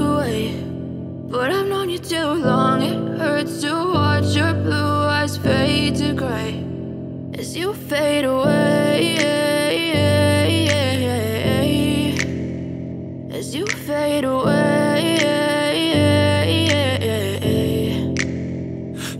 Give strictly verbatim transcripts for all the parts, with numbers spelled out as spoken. away. But I've known you too long, it hurts to watch your blue eyes fade to gray as you fade away, as you fade away.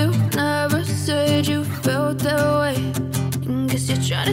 you never said you felt that way. And guess you're trying to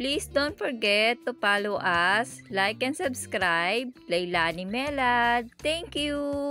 Please don't forget to follow us, like and subscribe. Leilani Melad. Thank you.